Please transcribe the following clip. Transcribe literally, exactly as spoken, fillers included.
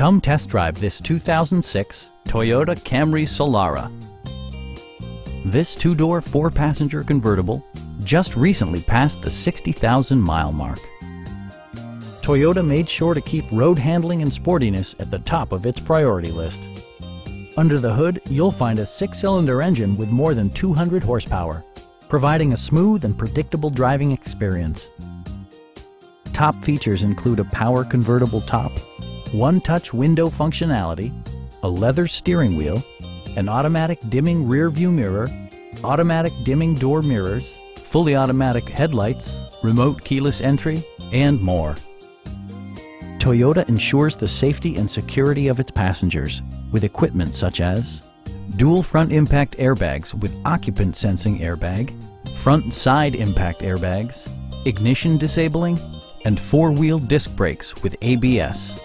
Come test drive this two thousand six Toyota Camry Solara. This two-door, four-passenger convertible just recently passed the sixty thousand mile mark. Toyota made sure to keep road handling and sportiness at the top of its priority list. Under the hood, you'll find a six-cylinder engine with more than two hundred horsepower, providing a smooth and predictable driving experience. Top features include a power convertible top, one-touch window functionality, a leather steering wheel, an automatic dimming rear-view mirror, automatic dimming door mirrors, fully automatic headlights, remote keyless entry, and more. Toyota ensures the safety and security of its passengers with equipment such as dual front impact airbags with occupant sensing airbag, front and side impact airbags, ignition disabling, and four-wheel disc brakes with A B S.